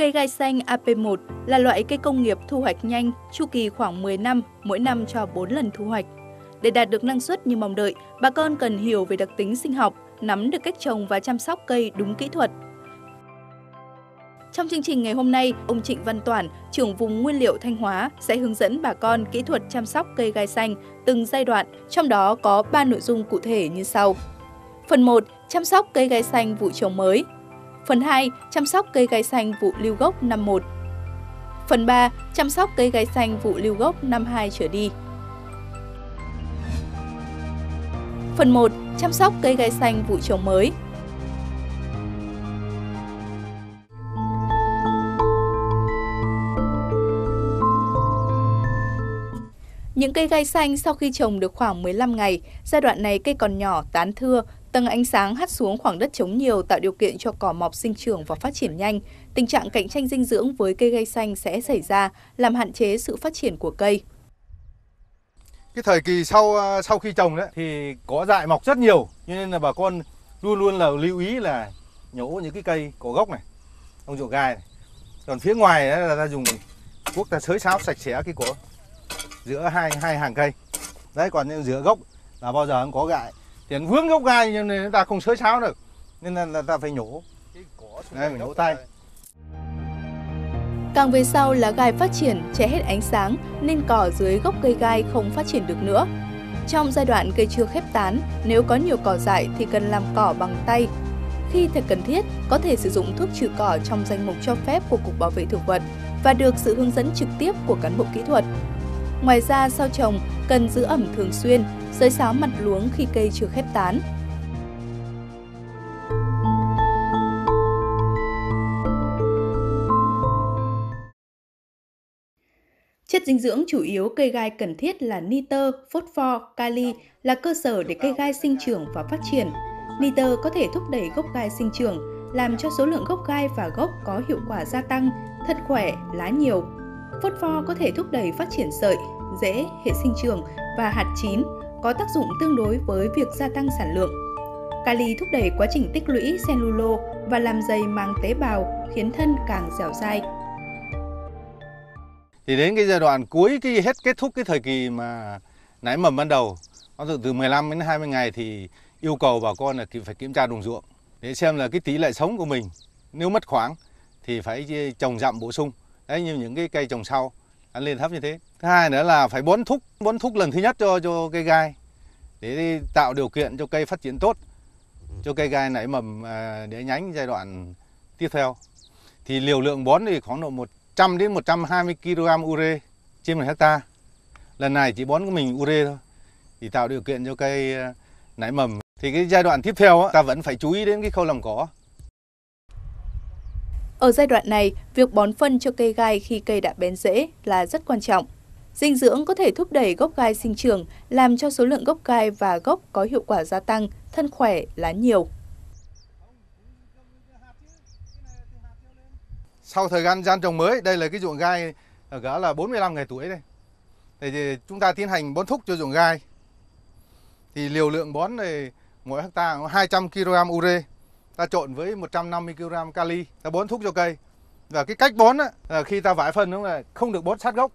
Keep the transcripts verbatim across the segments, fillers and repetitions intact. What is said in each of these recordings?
Cây gai xanh A P một là loại cây công nghiệp thu hoạch nhanh, chu kỳ khoảng mười năm, mỗi năm cho bốn lần thu hoạch. Để đạt được năng suất như mong đợi, bà con cần hiểu về đặc tính sinh học, nắm được cách trồng và chăm sóc cây đúng kỹ thuật. Trong chương trình ngày hôm nay, ông Trịnh Văn Toản, trưởng vùng nguyên liệu Thanh Hóa sẽ hướng dẫn bà con kỹ thuật chăm sóc cây gai xanh từng giai đoạn, trong đó có ba nội dung cụ thể như sau. Phần một. Chăm sóc cây gai xanh vụ trồng mới. Phần hai. Chăm sóc cây gai xanh vụ lưu gốc năm một. Phần ba. Chăm sóc cây gai xanh vụ lưu gốc năm hai trở đi. Phần một. Chăm sóc cây gai xanh vụ trồng mới. Những cây gai xanh sau khi trồng được khoảng mười lăm ngày, giai đoạn này cây còn nhỏ, tán thưa, tầng ánh sáng hắt xuống khoảng đất trống nhiều tạo điều kiện cho cỏ mọc sinh trưởng và phát triển nhanh. Tình trạng cạnh tranh dinh dưỡng với cây gai xanh sẽ xảy ra, làm hạn chế sự phát triển của cây. Cái thời kỳ sau sau khi trồng đấy thì có dại mọc rất nhiều, cho nên là bà con luôn luôn là lưu ý là nhổ những cái cây có gốc này, không nhổ gai này. Còn phía ngoài là ta dùng cuốc, ta xới xáo sạch sẽ cái cỏ giữa hai hai hàng cây. Đấy, còn giữa gốc là bao giờ không có gai. Thì vướng gốc gai cho nên ta không xới xáo được, nên là, là ta phải nhổ. Đây, mình nhổ tay. Càng về sau lá gai phát triển, che hết ánh sáng nên cỏ dưới gốc cây gai không phát triển được nữa. Trong giai đoạn cây chưa khép tán, nếu có nhiều cỏ dại thì cần làm cỏ bằng tay. Khi thật cần thiết, có thể sử dụng thuốc trừ cỏ trong danh mục cho phép của Cục Bảo vệ Thực vật và được sự hướng dẫn trực tiếp của cán bộ kỹ thuật. Ngoài ra, sau trồng, cần giữ ẩm thường xuyên, xới xáo mặt luống khi cây chưa khép tán. Chất dinh dưỡng chủ yếu cây gai cần thiết là nitơ, phosphor, kali là cơ sở để cây gai sinh trưởng và phát triển. Nitơ có thể thúc đẩy gốc gai sinh trưởng, làm cho số lượng gốc gai và gốc có hiệu quả gia tăng, thật khỏe, lá nhiều. Phosphor có thể thúc đẩy phát triển sợi, rễ, hệ sinh trưởng và hạt chín, có tác dụng tương đối với việc gia tăng sản lượng. Kali thúc đẩy quá trình tích lũy cellulo và làm dày màng tế bào, khiến thân càng dẻo dai. Thì đến cái giai đoạn cuối, cái hết kết thúc cái thời kỳ mà nảy mầm ban đầu, nó từ từ mười lăm đến hai mươi ngày, thì yêu cầu bà con là phải kiểm tra đồng ruộng để xem là cái tỷ lệ sống của mình, nếu mất khoảng thì phải trồng dặm bổ sung. Đấy, như những cái cây trồng sau ăn lên thấp như thế. Thứ hai nữa là phải bón thúc, bón thúc lần thứ nhất cho cho cây gai để tạo điều kiện cho cây phát triển tốt, cho cây gai nảy mầm đẻ nhánh giai đoạn tiếp theo. Thì liều lượng bón thì khoảng độ một trăm đến một trăm hai mươi ki lô gam ure trên một héc ta. Lần này chỉ bón của mình ure thôi, thì tạo điều kiện cho cây nảy mầm. Thì cái giai đoạn tiếp theo á, ta vẫn phải chú ý đến cái khâu làm cỏ. Ở giai đoạn này, việc bón phân cho cây gai khi cây đã bén rễ là rất quan trọng. Dinh dưỡng có thể thúc đẩy gốc gai sinh trưởng, làm cho số lượng gốc gai và gốc có hiệu quả gia tăng, thân khỏe, lá nhiều. Sau thời gian gian trồng mới, đây là cái ruộng gai ở gã là bốn mươi lăm ngày tuổi đây. Thì chúng ta tiến hành bón thúc cho ruộng gai. Thì liều lượng bón này mỗi hecta hai trăm ki lô gam ure, ta trộn với một trăm năm mươi ki lô gam kali, ta bón thúc cho cây. Và cái cách bón á, là khi ta vải phân, đúng là không được bón sát gốc,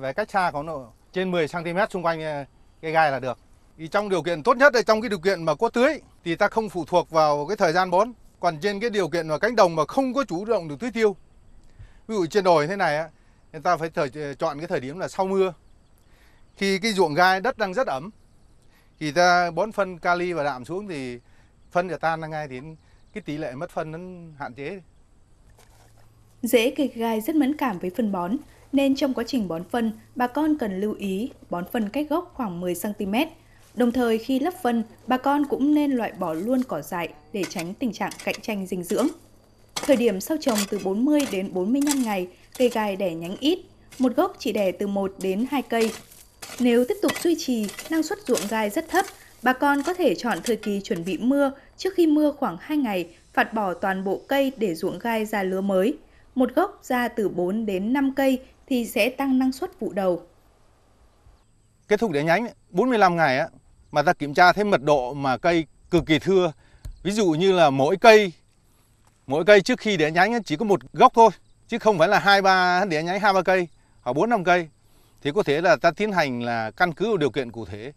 phải cách xa khoảng trên mười xăng ti mét xung quanh cây gai là được. Thì trong điều kiện tốt nhất, trong cái điều kiện mà có tưới thì ta không phụ thuộc vào cái thời gian bón. Còn trên cái điều kiện mà cánh đồng mà không có chủ động được tưới tiêu, ví dụ trên đồi thế này, người ta phải thời, chọn cái thời điểm là sau mưa, khi cái ruộng gai đất đang rất ẩm, thì ta bón phân kali và đạm xuống thì phân sẽ tan ra ngay, thì cái tỷ lệ mất phân nó hạn chế. Rễ cây gai rất mẫn cảm với phân bón, nên trong quá trình bón phân, bà con cần lưu ý bón phân cách gốc khoảng mười xăng ti mét. Đồng thời khi lấp phân, bà con cũng nên loại bỏ luôn cỏ dại để tránh tình trạng cạnh tranh dinh dưỡng. Thời điểm sau trồng từ bốn mươi đến bốn mươi lăm ngày, cây gai đẻ nhánh ít, một gốc chỉ đẻ từ một đến hai cây. Nếu tiếp tục duy trì, năng suất ruộng gai rất thấp, bà con có thể chọn thời kỳ chuẩn bị mưa, trước khi mưa khoảng hai ngày, phạt bỏ toàn bộ cây để ruộng gai ra lứa mới. Một gốc ra từ bốn đến năm cây thì sẽ tăng năng suất vụ đầu. Kết thúc đẻ nhánh bốn mươi lăm ngày á, mà ta kiểm tra thấy mật độ mà cây cực kỳ thưa. Ví dụ như là mỗi cây Mỗi cây trước khi đẻ nhánh chỉ có một gốc thôi, chứ không phải là hai ba để nhánh hai ba cây hoặc bốn năm cây, thì có thể là ta tiến hành là căn cứ vào điều kiện cụ thể,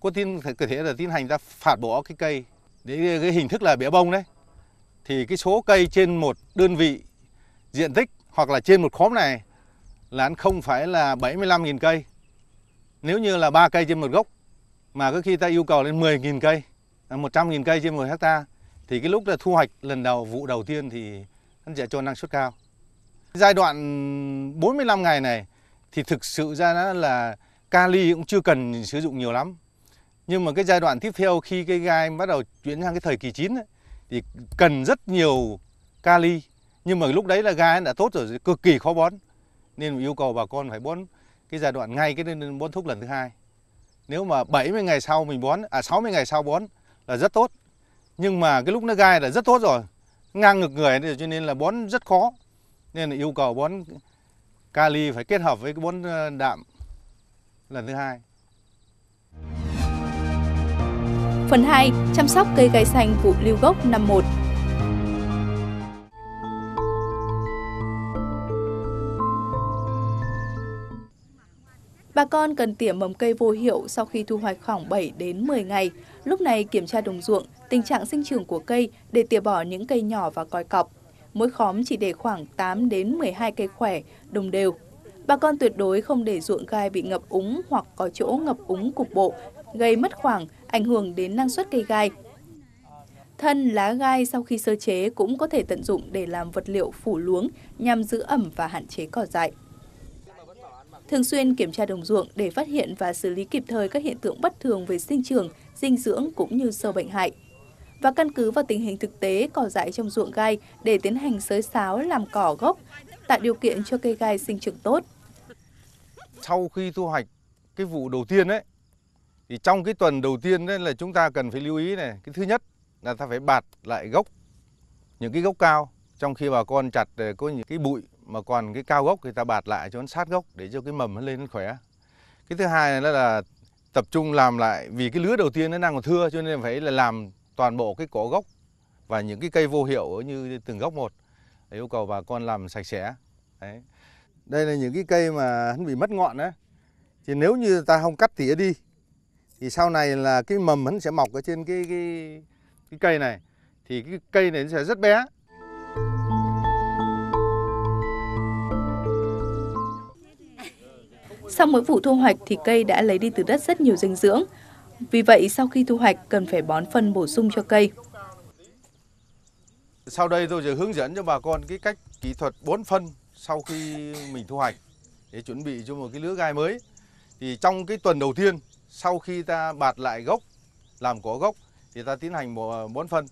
có tin có thể là tiến hành ta phạt bỏ cái cây để cái hình thức là bẻ bông đấy, thì cái số cây trên một đơn vị diện tích hoặc là trên một khóm này là không phải là bảy mươi lăm nghìn cây nếu như là ba cây trên một gốc, mà có khi ta yêu cầu lên mười nghìn cây, một trăm nghìn cây trên một hecta, thì cái lúc là thu hoạch lần đầu vụ đầu tiên thì nó sẽ cho năng suất cao. Giai đoạn bốn mươi lăm ngày này thì thực sự ra nó là kali cũng chưa cần sử dụng nhiều lắm, nhưng mà cái giai đoạn tiếp theo khi cây gai bắt đầu chuyển sang cái thời kỳ chín ấy, thì cần rất nhiều kali, nhưng mà lúc đấy là gai đã tốt rồi, cực kỳ khó bón, nên yêu cầu bà con phải bón cái giai đoạn ngay cái bón thúc lần thứ hai. Nếu mà bảy mươi ngày sau mình bón, à sáu mươi ngày sau bón là rất tốt, nhưng mà cái lúc nó gai là rất tốt rồi, ngang ngược người rồi, cho nên là bón rất khó, nên là yêu cầu bón kali phải kết hợp với cái bón đạm lần thứ hai. Phần hai, chăm sóc cây gai xanh vụ lưu gốc năm một. Bà con cần tỉa mầm cây vô hiệu sau khi thu hoạch khoảng bảy đến mười ngày. Lúc này kiểm tra đồng ruộng, tình trạng sinh trưởng của cây để tỉa bỏ những cây nhỏ và còi cọp. Mỗi khóm chỉ để khoảng tám đến mười hai cây khỏe, đồng đều. Bà con tuyệt đối không để ruộng gai bị ngập úng hoặc có chỗ ngập úng cục bộ, gây mất khoảng, ảnh hưởng đến năng suất cây gai. Thân, lá gai sau khi sơ chế cũng có thể tận dụng để làm vật liệu phủ luống nhằm giữ ẩm và hạn chế cỏ dại. Thường xuyên kiểm tra đồng ruộng để phát hiện và xử lý kịp thời các hiện tượng bất thường về sinh trưởng, dinh dưỡng cũng như sâu bệnh hại. Và căn cứ vào tình hình thực tế cỏ dại trong ruộng gai để tiến hành xới sáo làm cỏ gốc, tạo điều kiện cho cây gai sinh trưởng tốt. Sau khi thu hoạch cái vụ đầu tiên ấy, thì trong cái tuần đầu tiên đấy là chúng ta cần phải lưu ý này, cái thứ nhất là ta phải bạt lại gốc, những cái gốc cao, trong khi bà con chặt có những cái bụi mà còn cái cao gốc thì ta bạt lại cho nó sát gốc để cho cái mầm nó lên nó khỏe. Cái thứ hai là, là tập trung làm lại, vì cái lứa đầu tiên nó đang còn thưa cho nên phải là làm toàn bộ cái cỏ gốc và những cái cây vô hiệu như từng gốc một, để yêu cầu bà con làm sạch sẽ. Đấy. Đây là những cái cây mà nó bị mất ngọn đấy, thì nếu như ta không cắt tỉa đi thì sau này là cái mầm nó sẽ mọc ở trên cái, cái, cái cây này, thì cái cây này nó sẽ rất bé. Sau mỗi vụ thu hoạch thì cây đã lấy đi từ đất rất nhiều dinh dưỡng. Vì vậy sau khi thu hoạch cần phải bón phân bổ sung cho cây. Sau đây tôi sẽ hướng dẫn cho bà con cái cách kỹ thuật bón phân sau khi mình thu hoạch để chuẩn bị cho một cái lứa gai mới. Thì trong cái tuần đầu tiên sau khi ta bạt lại gốc, làm cỏ gốc thì ta tiến hành bón phân.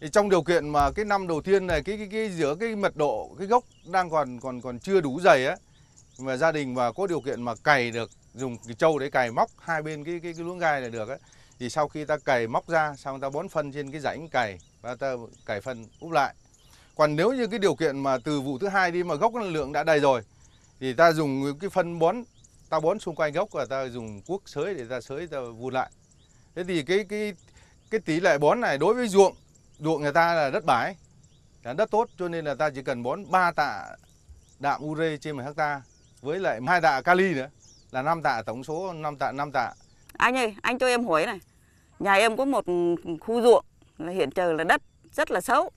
Thì trong điều kiện mà cái năm đầu tiên này cái, cái, cái giữa cái mật độ cái gốc đang còn còn còn chưa đủ dày á, mà gia đình mà có điều kiện mà cày được, dùng cái trâu để cày móc hai bên cái cái, cái luống gai là được ấy. Thì sau khi ta cày móc ra xong ta bón phân trên cái rãnh cày và ta cày phân úp lại. Còn nếu như cái điều kiện mà từ vụ thứ hai đi mà gốc lượng đã đầy rồi thì ta dùng cái phân bón, ta bón xung quanh gốc và ta dùng cuốc sới để ta sới ta vun lại. Thế thì cái cái cái tỷ lệ bón này đối với ruộng ruộng người ta là đất bãi, là đất tốt, cho nên là ta chỉ cần bón ba tạ đạm ure trên một hecta với lại hai tạ kali nữa là năm tạ, tổng số năm tạ năm tạ. Anh ơi, anh cho em hỏi này. Nhà em có một khu ruộng là hiện giờ là đất rất là xấu.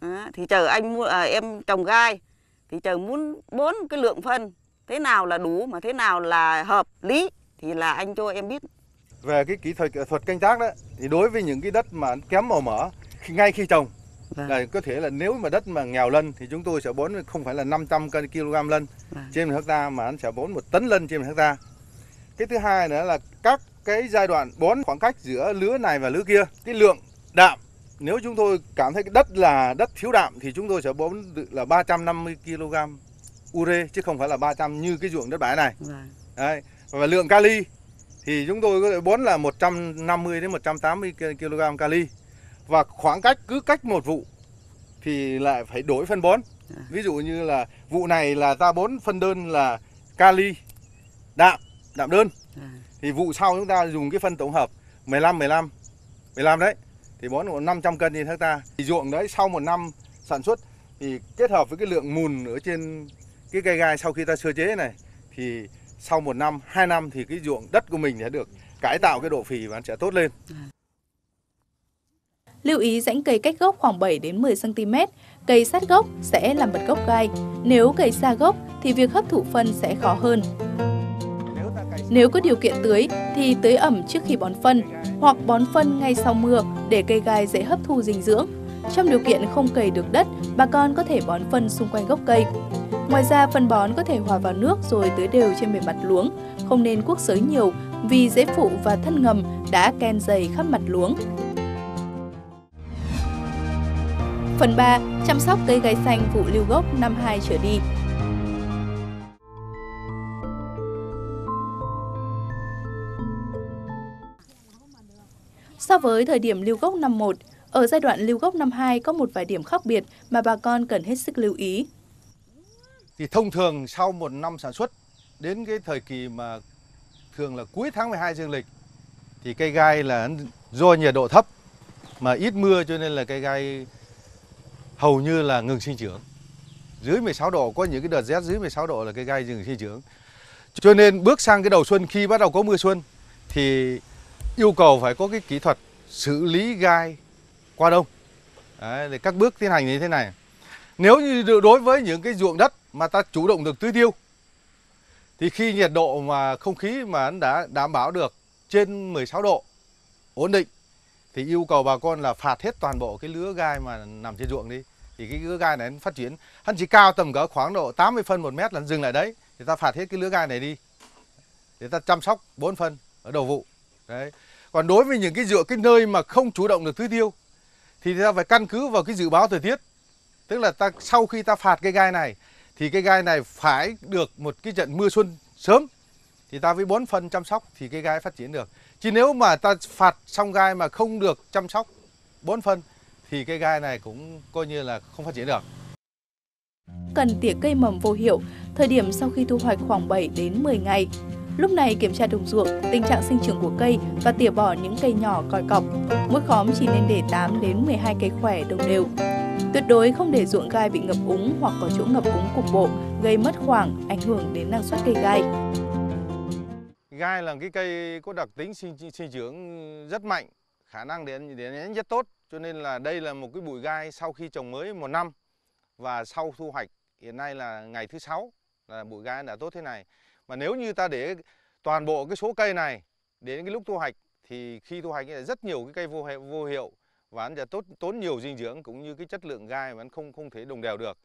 À, thì chờ anh mua à, em trồng gai thì chờ muốn bốn cái lượng phân thế nào là đủ mà thế nào là hợp lý thì là anh cho em biết. Về cái kỹ thuật kỹ thuật canh tác đó thì đối với những cái đất mà kém màu mỡ ngay khi trồng, vâng, là có thể là nếu mà đất mà nghèo lân thì chúng tôi sẽ bón không phải là năm trăm ki lô gam lân, vâng, trên một hecta mà anh sẽ bón một tấn lân trên một hecta. Cái thứ hai nữa là các cái giai đoạn bón khoảng cách giữa lứa này và lứa kia, cái lượng đạm nếu chúng tôi cảm thấy cái đất là đất thiếu đạm thì chúng tôi sẽ bón là ba trăm năm mươi ki lô gam ure chứ không phải là ba trăm như cái ruộng đất bãi này. Vâng. Đấy. Và lượng kali thì chúng tôi có thể bón là một trăm năm mươi đến một trăm tám mươi ki lô gam kali. Và khoảng cách cứ cách một vụ thì lại phải đổi phân bón. Ví dụ như là vụ này là ta bón phân đơn là kali, đạm, đạm đơn. Thì vụ sau chúng ta dùng cái phân tổng hợp mười lăm mười lăm mười lăm đấy. Thì bón khoảng năm trăm cân trên hecta. Thì ruộng đấy sau một năm sản xuất Thì kết hợp với cái lượng mùn ở trên cái cây gai sau khi ta sơ chế này, thì sau một năm, hai năm thì cái ruộng đất của mình sẽ được cải tạo cái độ phì và nó sẽ tốt lên. Lưu ý rãnh cây cách gốc khoảng bảy đến mười xăng-ti-mét, cây sát gốc sẽ làm bật gốc gai. Nếu cây xa gốc thì việc hấp thụ phân sẽ khó hơn. Nếu có điều kiện tưới thì tưới ẩm trước khi bón phân hoặc bón phân ngay sau mưa để cây gai dễ hấp thu dinh dưỡng. Trong điều kiện không cày được đất, bà con có thể bón phân xung quanh gốc cây. Ngoài ra, phân bón có thể hòa vào nước rồi tưới đều trên bề mặt luống, không nên cuốc xới nhiều vì rễ phụ và thân ngầm đã ken dày khắp mặt luống. Phần ba. Chăm sóc cây gai xanh vụ lưu gốc năm hai trở đi. So với thời điểm lưu gốc năm một, ở giai đoạn lưu gốc năm hai có một vài điểm khác biệt mà bà con cần hết sức lưu ý. Thì thông thường sau một năm sản xuất, đến cái thời kỳ mà thường là cuối tháng mười hai dương lịch, thì cây gai là do nhiệt độ thấp mà ít mưa cho nên là cây gai hầu như là ngừng sinh trưởng. Dưới mười sáu độ, có những cái đợt rét dưới mười sáu độ là cây gai dừng sinh trưởng. Cho nên bước sang cái đầu xuân, khi bắt đầu có mưa xuân thì yêu cầu phải có cái kỹ thuật xử lý gai qua đông. Đấy, thì các bước tiến hành như thế này. Nếu như đối với những cái ruộng đất mà ta chủ động được tưới tiêu thì khi nhiệt độ mà không khí mà đã đảm bảo được trên mười sáu độ ổn định thì yêu cầu bà con là phạt hết toàn bộ cái lứa gai mà nằm trên ruộng đi, thì cái lứa gai này nó phát triển, hắn chỉ cao tầm cỡ khoảng độ tám mươi phân một mét là dừng lại đấy, thì ta phạt hết cái lứa gai này đi để ta chăm sóc bốn phân ở đầu vụ. Đấy. Còn đối với những cái ruộng cái nơi mà không chủ động được tưới tiêu thì ta phải căn cứ vào cái dự báo thời tiết, tức là ta sau khi ta phạt cây gai này thì cây gai này phải được một cái trận mưa xuân sớm thì ta với bón phân chăm sóc thì cây gai phát triển được. Chứ nếu mà ta phạt xong gai mà không được chăm sóc bón phân thì cây gai này cũng coi như là không phát triển được. Cần tỉa cây mầm vô hiệu thời điểm sau khi thu hoạch khoảng bảy đến mười ngày. Lúc này kiểm tra đồng ruộng, tình trạng sinh trưởng của cây và tỉa bỏ những cây nhỏ còi cọc. Mỗi khóm chỉ nên để tám đến mười hai cây khỏe đồng đều. Tuyệt đối không để ruộng gai bị ngập úng hoặc có chỗ ngập úng cục bộ, gây mất khoảng, ảnh hưởng đến năng suất cây gai. Gai là cái cây có đặc tính sinh, sinh trưởng rất mạnh, khả năng đến đến rất tốt. Cho nên là đây là một cái bụi gai sau khi trồng mới một năm và sau thu hoạch, hiện nay là ngày thứ sáu là bụi gai đã tốt thế này. Mà nếu như ta để toàn bộ cái số cây này đến cái lúc thu hoạch thì khi thu hoạch rất nhiều cái cây vô hiệu, vô hiệu và nó sẽ tốt, tốn nhiều dinh dưỡng cũng như cái chất lượng gai mà nó không không thể đồng đều được.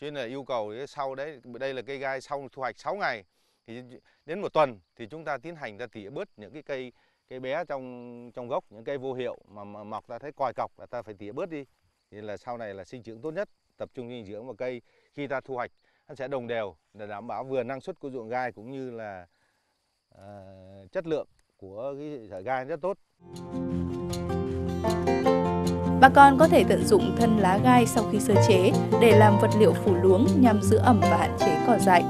Cho nên là yêu cầu sau đấy, đây là cây gai sau thu hoạch sáu ngày thì đến một tuần thì chúng ta tiến hành ra tỉa bớt những cái cây cây bé trong trong gốc, những cây vô hiệu mà, mà mọc ta thấy còi cọc là ta phải tỉa bớt đi. Thì là sau này là sinh trưởng tốt nhất, tập trung dinh dưỡng vào cây khi ta thu hoạch nó sẽ đồng đều để đảm bảo vừa năng suất của ruộng gai cũng như là uh, chất lượng của cái sợi gai rất tốt. Bà con có thể tận dụng thân lá gai sau khi sơ chế để làm vật liệu phủ luống nhằm giữ ẩm và hạn chế cỏ dại.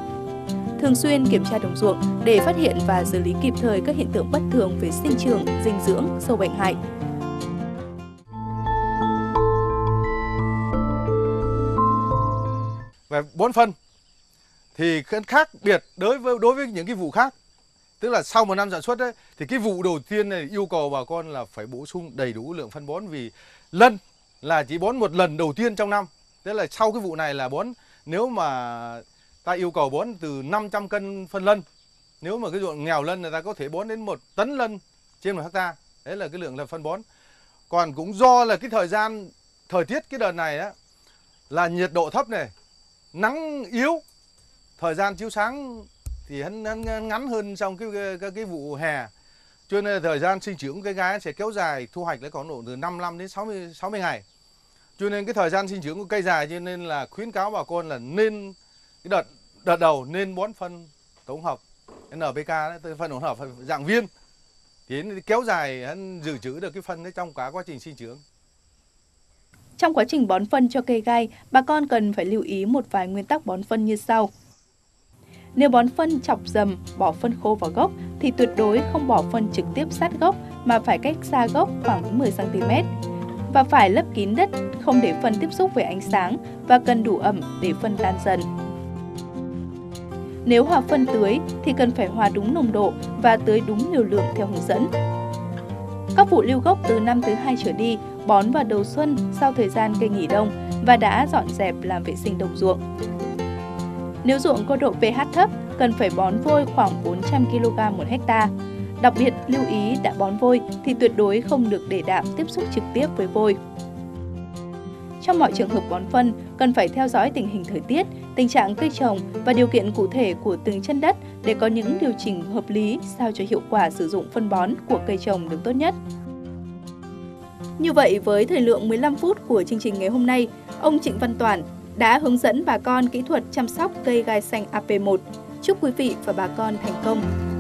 Thường xuyên kiểm tra đồng ruộng để phát hiện và xử lý kịp thời các hiện tượng bất thường về sinh trưởng, dinh dưỡng, sâu bệnh hại. Về bón phân thì khác biệt đối với đối với những cái vụ khác, tức là sau một năm sản xuất ấy, thì cái vụ đầu tiên này yêu cầu bà con là phải bổ sung đầy đủ lượng phân bón, vì lân là chỉ bón một lần đầu tiên trong năm, tức là sau cái vụ này là bón, nếu mà ta yêu cầu bón từ năm trăm cân phân lân, nếu mà cái ruộng nghèo lân là ta có thể bón đến một tấn lân trên một hectare, đấy là cái lượng là phân bón. Còn cũng do là cái thời gian thời tiết cái đợt này đó, là nhiệt độ thấp này, nắng yếu, thời gian chiếu sáng thì hắn, hắn ngắn hơn trong cái, cái cái vụ hè, cho nên là thời gian sinh trưởng cây gai sẽ kéo dài, thu hoạch lại khoảng độ từ năm mươi lăm đến sáu mươi ngày, cho nên cái thời gian sinh trưởng của cây dài, cho nên là khuyến cáo bà con là nên cái đợt đợt đầu nên bón phân tổng hợp en pê ca đấy, phân tổng hợp dạng viên thì kéo dài, hắn dự trữ được cái phân đấy trong cả quá trình sinh trưởng. Trong quá trình bón phân cho cây gai, bà con cần phải lưu ý một vài nguyên tắc bón phân như sau. Nếu bón phân chọc dầm, bỏ phân khô vào gốc thì tuyệt đối không bỏ phân trực tiếp sát gốc mà phải cách xa gốc khoảng mười xăng-ti-mét. và phải lấp kín đất, không để phân tiếp xúc với ánh sáng và cần đủ ẩm để phân tan dần. Nếu hòa phân tưới thì cần phải hòa đúng nồng độ và tưới đúng liều lượng theo hướng dẫn. Các vụ lưu gốc từ năm thứ hai trở đi, bón vào đầu xuân sau thời gian cây nghỉ đông và đã dọn dẹp làm vệ sinh đồng ruộng. Nếu ruộng có độ pH thấp, cần phải bón vôi khoảng bốn trăm ki lô gam một hecta. Đặc biệt lưu ý đã bón vôi thì tuyệt đối không được để đạm tiếp xúc trực tiếp với vôi. Trong mọi trường hợp bón phân, cần phải theo dõi tình hình thời tiết, tình trạng cây trồng và điều kiện cụ thể của từng chân đất để có những điều chỉnh hợp lý sao cho hiệu quả sử dụng phân bón của cây trồng được tốt nhất. Như vậy, với thời lượng mười lăm phút của chương trình ngày hôm nay, ông Trịnh Văn Toản đã hướng dẫn bà con kỹ thuật chăm sóc cây gai xanh A P một. Chúc quý vị và bà con thành công!